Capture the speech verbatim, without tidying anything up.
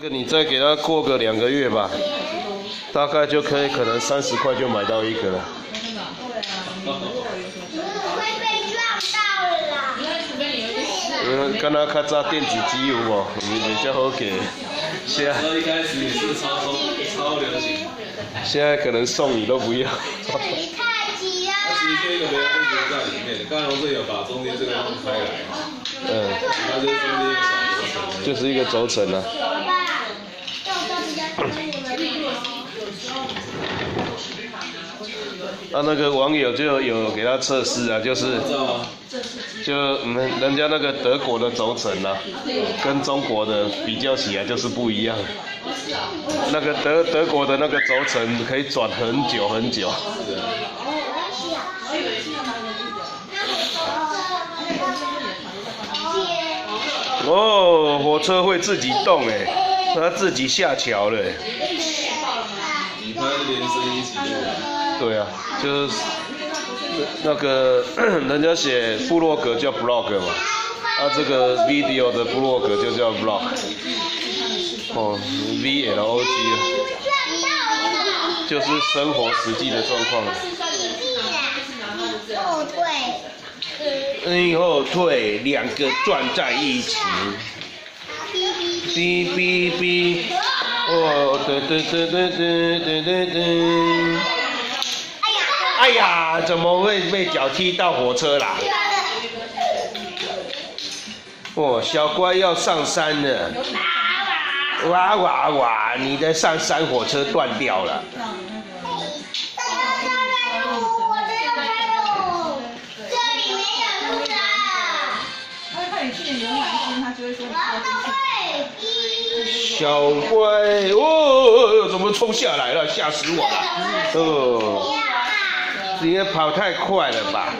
这个你再给他过个两个月吧，大概就可以，可能三十块就买到一个了。嗯，刚刚较早电子机有无？比较好给。现在一开始也是超风，超流行。现在可能送你都不要。你太急了。其实这个没有问题在里面，刚才我这有把中间这个弄开来。嗯。它就是中间一个小轴承。就是一个轴承啊。啊，那个网友就有给他测试啊，就是，就人人家那个德国的轴承啊，跟中国的比较起来就是不一样。那个德德国的那个轴承可以转很久很久。哦，火车会自己动哎，它自己下桥了。你拍连声一起录。 对啊，就是那个人家写部落格叫 blog 嘛，啊这个 video 的部落格就叫 vlog， 哦 v l o g， 就是生活实际的状况。后退，后退，两个转在一起。哔哔哔，哦，对对对对对对对对。 哎呀，怎么会被脚踢到火车啦？哦，小乖要上山了。哇哇哇！你的上山火车断掉了。小乖，哦，怎么冲下来了？吓死我了！哦。 你也跑太快了吧？